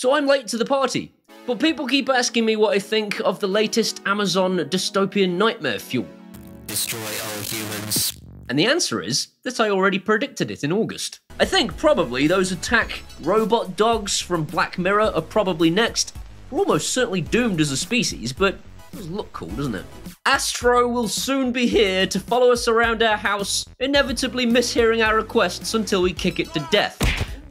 so I'm late to the party. But people keep asking me what I think of the latest Amazon dystopian nightmare fuel. Destroy all humans. And the answer is that I already predicted it in August. I think probably those attack robot dogs from Black Mirror are probably next. We're almost certainly doomed as a species, but it does look cool, doesn't it? Astro will soon be here to follow us around our house, inevitably mishearing our requests until we kick it to death.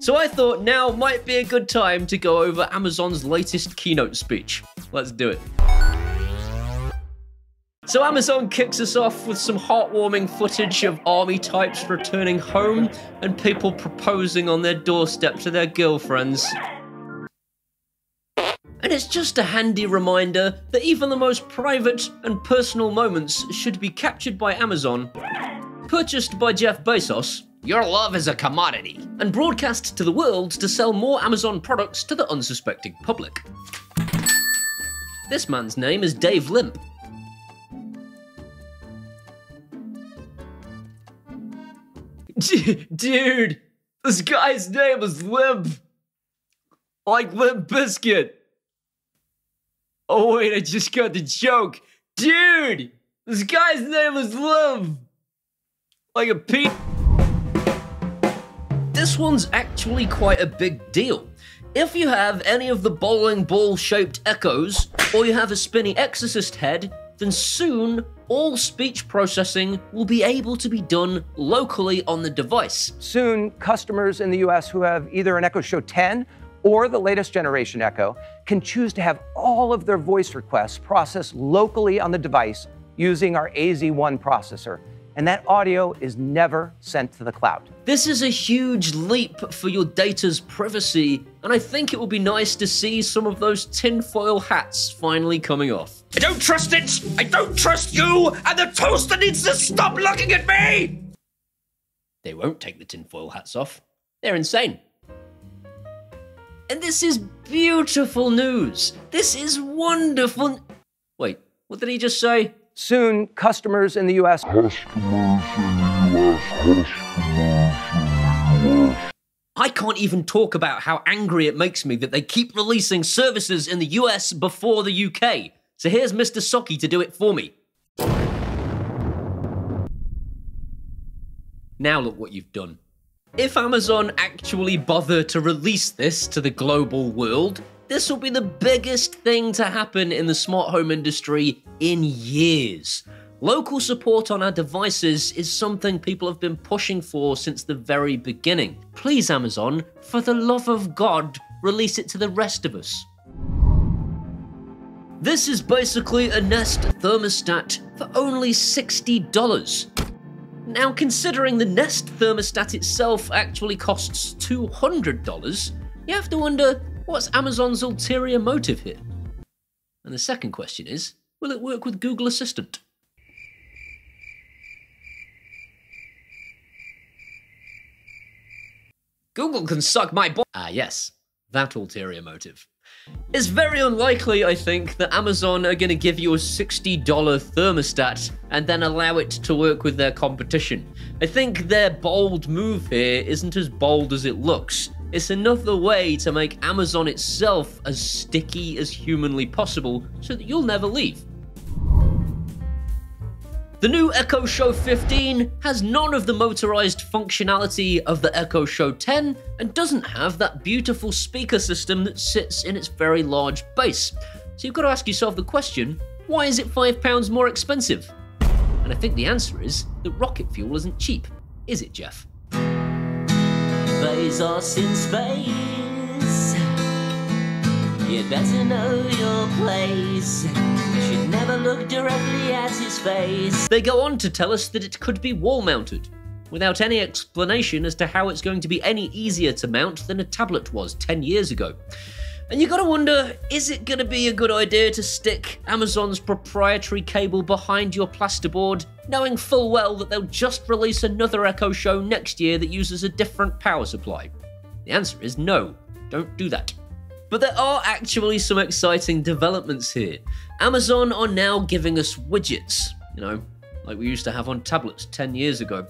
So I thought now might be a good time to go over Amazon's latest keynote speech. Let's do it. So Amazon kicks us off with some heartwarming footage of army types returning home and people proposing on their doorstep to their girlfriends. And it's just a handy reminder that even the most private and personal moments should be captured by Amazon, purchased by Jeff Bezos, your love is a commodity, and broadcast to the world to sell more Amazon products to the unsuspecting public. This man's name is Dave Limp. Dude, this guy's name is Limp. Like Limp Bizkit. Oh wait, I just got the joke. Dude, this guy's name is Limp. Like a pea. This one's actually quite a big deal. If you have any of the bowling ball shaped echoes, or you have a spinny exorcist head, then soon all speech processing will be able to be done locally on the device. Soon, customers in the US who have either an Echo Show 10 or the latest generation Echo can choose to have all of their voice requests processed locally on the device using our AZ1 processor. And that audio is never sent to the cloud. This is a huge leap for your data's privacy, and I think it will be nice to see some of those tinfoil hats finally coming off. I don't trust it, I don't trust you, and the toaster needs to stop looking at me! They won't take the tinfoil hats off. They're insane. And this is beautiful news. This is wonderful. Wait, what did he just say? Soon, customers in the US. I can't even talk about how angry it makes me that they keep releasing services in the US before the UK. So here's Mr. Socky to do it for me. Now look what you've done. If Amazon actually bother to release this to the global world, this will be the biggest thing to happen in the smart home industry in years. Local support on our devices is something people have been pushing for since the very beginning. Please, Amazon, for the love of God, release it to the rest of us. This is basically a Nest thermostat for only $60. Now, considering the Nest thermostat itself actually costs $200, you have to wonder, what's Amazon's ulterior motive here? And the second question is, will it work with Google Assistant? Google can suck my balls. Ah yes, that ulterior motive. It's very unlikely, I think, that Amazon are going to give you a $60 thermostat and then allow it to work with their competition. I think their bold move here isn't as bold as it looks. It's another way to make Amazon itself as sticky as humanly possible so that you'll never leave. The new Echo Show 15 has none of the motorized functionality of the Echo Show 10 and doesn't have that beautiful speaker system that sits in its very large base. So you've got to ask yourself the question, why is it £5 more expensive? And I think the answer is that rocket fuel isn't cheap, is it, Jeff? Bezos in space, you'd better know your place. You should never look directly at his face. They go on to tell us that it could be wall-mounted, without any explanation as to how it's going to be any easier to mount than a tablet was 10 years ago. And you gotta wonder, is it gonna be a good idea to stick Amazon's proprietary cable behind your plasterboard, knowing full well that they'll just release another Echo Show next year that uses a different power supply? The answer is no, don't do that. But there are actually some exciting developments here. Amazon are now giving us widgets, you know, like we used to have on tablets 10 years ago.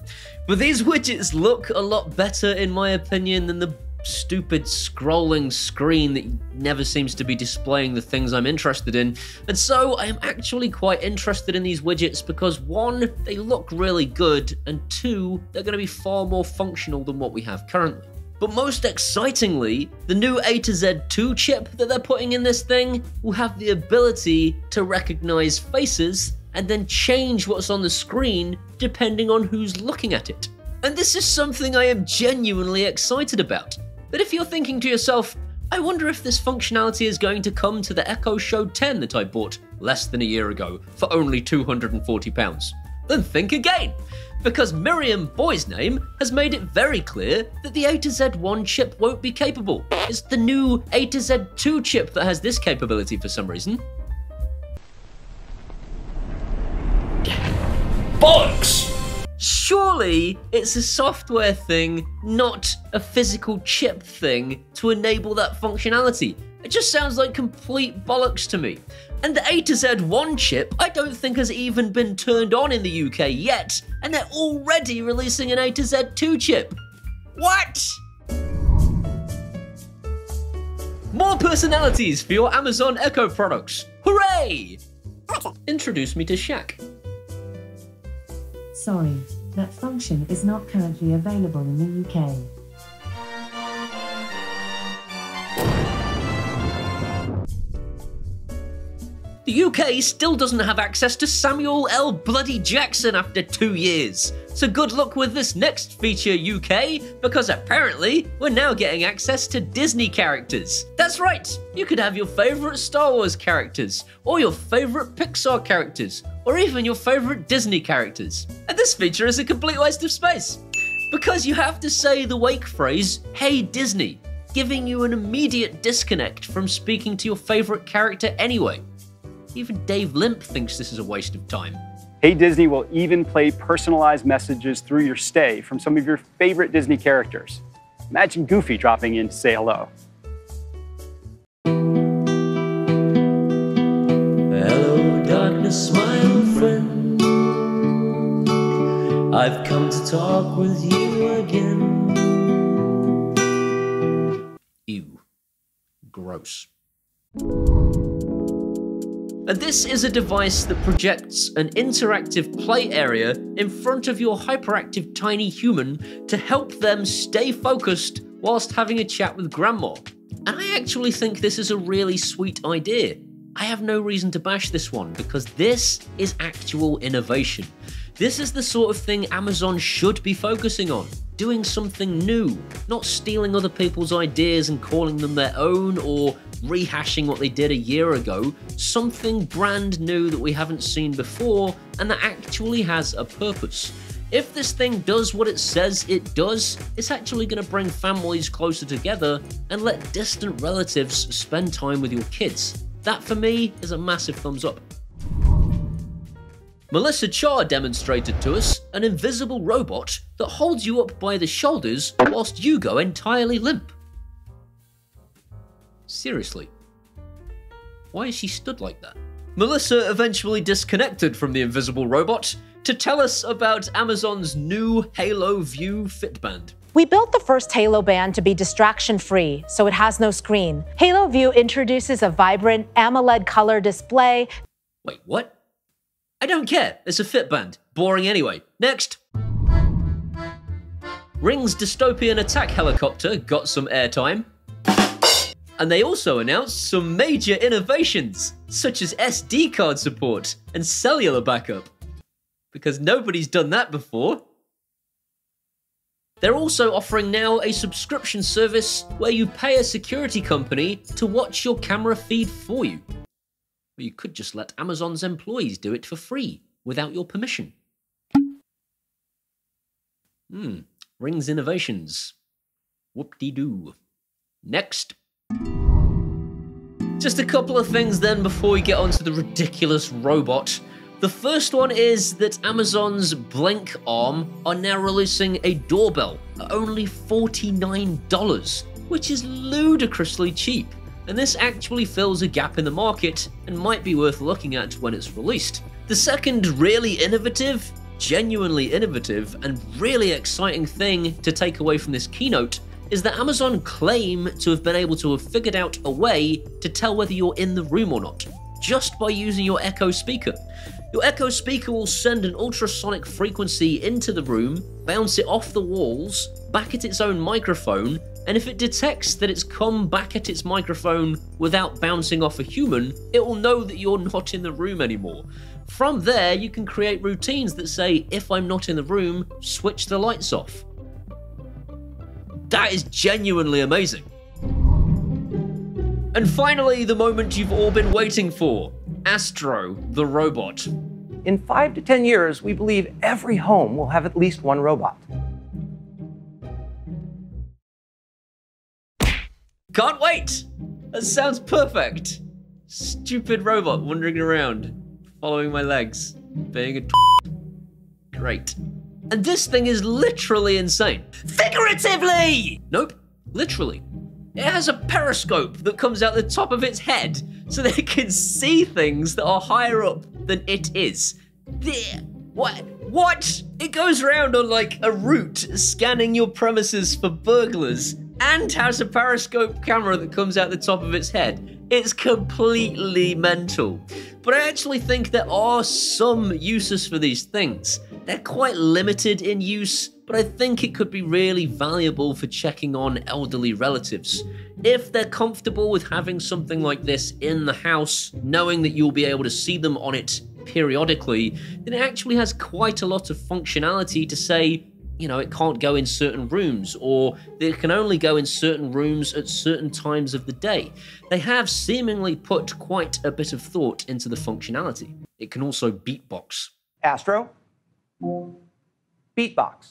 But these widgets look a lot better, in my opinion, than the stupid scrolling screen that never seems to be displaying the things I'm interested in. And so I am actually quite interested in these widgets because, one, they look really good, and two, they're going to be far more functional than what we have currently. But most excitingly, the new AZ2 chip that they're putting in this thing will have the ability to recognize faces and then change what's on the screen depending on who's looking at it. And this is something I am genuinely excited about. But if you're thinking to yourself, I wonder if this functionality is going to come to the Echo Show 10 that I bought less than a year ago for only £240, then think again. Because Miriam Boy's name has made it very clear that the AZ1 chip won't be capable. It's the new AZ2 chip that has this capability for some reason. Bollocks! Surely it's a software thing, not a physical chip thing, to enable that functionality. It just sounds like complete bollocks to me. And the AZ1 chip, I don't think has even been turned on in the UK yet, and they're already releasing an AZ2 chip. What? More personalities for your Amazon Echo products. Hooray! Introduce me to Shaq. Sorry, that function is not currently available in the UK. The UK still doesn't have access to Samuel L. bloody Jackson after 2 years. So good luck with this next feature, UK, because apparently we're now getting access to Disney characters. That's right, you could have your favourite Star Wars characters, or your favourite Pixar characters, or even your favourite Disney characters. And this feature is a complete waste of space, because you have to say the wake phrase, "Hey Disney," giving you an immediate disconnect from speaking to your favourite character anyway. Even Dave Limp thinks this is a waste of time. Hey Disney will even play personalized messages through your stay from some of your favorite Disney characters. Imagine Goofy dropping in to say hello. Hello, darkness, my old friend. I've come to talk with you again. Ew. Gross. And this is a device that projects an interactive play area in front of your hyperactive tiny human to help them stay focused whilst having a chat with grandma. And I actually think this is a really sweet idea. I have no reason to bash this one because this is actual innovation. This is the sort of thing Amazon should be focusing on. Doing something new, not stealing other people's ideas and calling them their own or rehashing what they did a year ago, something brand new that we haven't seen before and that actually has a purpose. If this thing does what it says it does, it's actually going to bring families closer together and let distant relatives spend time with your kids. That for me is a massive thumbs up. Melissa Char demonstrated to us an invisible robot that holds you up by the shoulders whilst you go entirely limp. Seriously, why is she stood like that? Melissa eventually disconnected from the invisible robot to tell us about Amazon's new Halo View Fitband. We built the first Halo Band to be distraction-free, so it has no screen. Halo View introduces a vibrant AMOLED color display. Wait, what? I don't care, it's a Fitband. Boring anyway. Next. Ring's dystopian attack helicopter got some airtime. And they also announced some major innovations, such as SD card support and cellular backup, because nobody's done that before. They're also offering now a subscription service where you pay a security company to watch your camera feed for you. Or you could just let Amazon's employees do it for free, without your permission. Ring's innovations. Whoop-de-doo. Next. Just a couple of things then before we get onto the ridiculous robot. The first one is that Amazon's Blink arm are now releasing a doorbell at only $49, which is ludicrously cheap. And this actually fills a gap in the market and might be worth looking at when it's released. The second really innovative, genuinely innovative, and really exciting thing to take away from this keynote is that Amazon claim to have been able to have figured out a way to tell whether you're in the room or not, just by using your Echo speaker. Your Echo speaker will send an ultrasonic frequency into the room, bounce it off the walls, back at its own microphone, and if it detects that it's come back at its microphone without bouncing off a human, it will know that you're not in the room anymore. From there, you can create routines that say, if I'm not in the room, switch the lights off. That is genuinely amazing. And finally, the moment you've all been waiting for. Astro, the robot. In 5 to 10 years, we believe every home will have at least one robot. Can't wait! That sounds perfect. Stupid robot wandering around, following my legs, being a Great. And this thing is literally insane. Figuratively! Nope, literally. It has a periscope that comes out the top of its head so that it can see things that are higher up than it is. What? It goes around on like a route scanning your premises for burglars and has a periscope camera that comes out the top of its head. It's completely mental. But I actually think there are some uses for these things. They're quite limited in use, but I think it could be really valuable for checking on elderly relatives. If they're comfortable with having something like this in the house, knowing that you'll be able to see them on it periodically, then it actually has quite a lot of functionality to say, you know, it can't go in certain rooms, or it can only go in certain rooms at certain times of the day. They have seemingly put quite a bit of thought into the functionality. It can also beatbox. Astro, beatbox.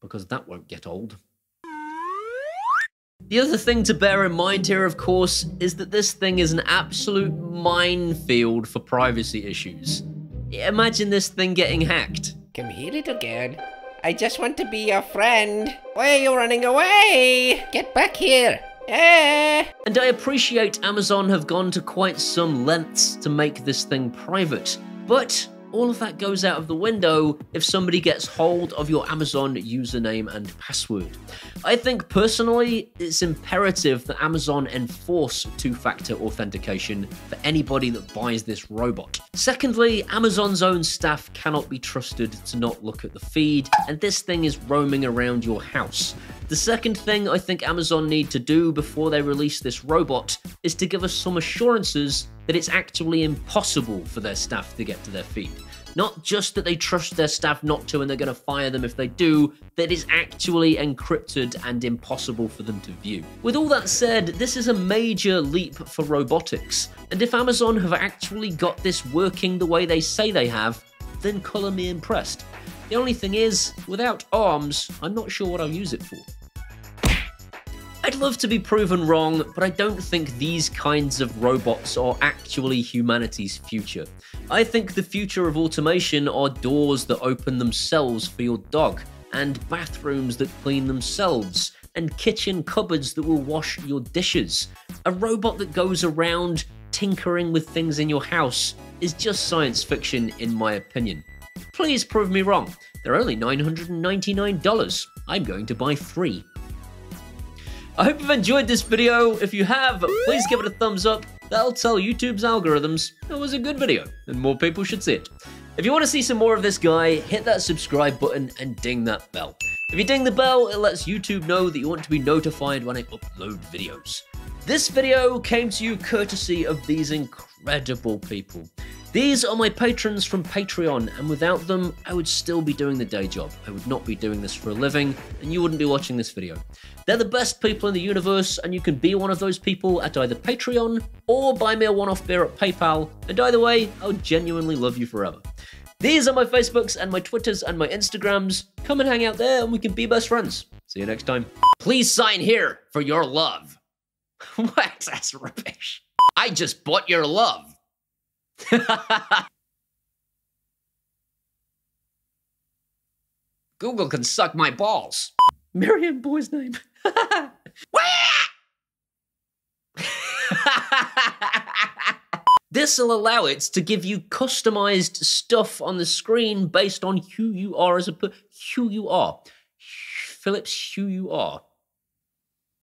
Because that won't get old. The other thing to bear in mind here, of course, is that this thing is an absolute minefield for privacy issues. Imagine this thing getting hacked. Come here, little girl. I just want to be your friend. Why are you running away? Get back here. Eh. And I appreciate Amazon have gone to quite some lengths to make this thing private, but all of that goes out of the window if somebody gets hold of your Amazon username and password. I think personally, it's imperative that Amazon enforce two-factor authentication for anybody that buys this robot. Secondly, Amazon's own staff cannot be trusted to not look at the feed, and this thing is roaming around your house. The second thing I think Amazon need to do before they release this robot is to give us some assurances that it's actually impossible for their staff to get to their feed. Not just that they trust their staff not to and they're going to fire them if they do, that is actually encrypted and impossible for them to view. With all that said, this is a major leap for robotics, and if Amazon have actually got this working the way they say they have, then colour me impressed. The only thing is, without arms, I'm not sure what I'll use it for. I'd love to be proven wrong, but I don't think these kinds of robots are actually humanity's future. I think the future of automation are doors that open themselves for your dog, and bathrooms that clean themselves, and kitchen cupboards that will wash your dishes. A robot that goes around tinkering with things in your house is just science fiction, in my opinion. Please prove me wrong. They're only $999. I'm going to buy 3. I hope you've enjoyed this video. If you have, please give it a thumbs up. That'll tell YouTube's algorithms it was a good video and more people should see it. If you want to see some more of this guy, hit that subscribe button and ding that bell. If you ding the bell, it lets YouTube know that you want to be notified when I upload videos. This video came to you courtesy of these incredible people. These are my patrons from Patreon, and without them, I would still be doing the day job. I would not be doing this for a living, and you wouldn't be watching this video. They're the best people in the universe, and you can be one of those people at either Patreon or buy me a one-off beer at PayPal, and either way, I'll genuinely love you forever. These are my Facebooks and my Twitters and my Instagrams. Come and hang out there, and we can be best friends. See you next time. Please sign here for your love. What? That's rubbish. I just bought your love. Google can suck my balls. Marion Boy's name. This This'll allow it to give you customized stuff on the screen based on who you are as a Phillips, who you are.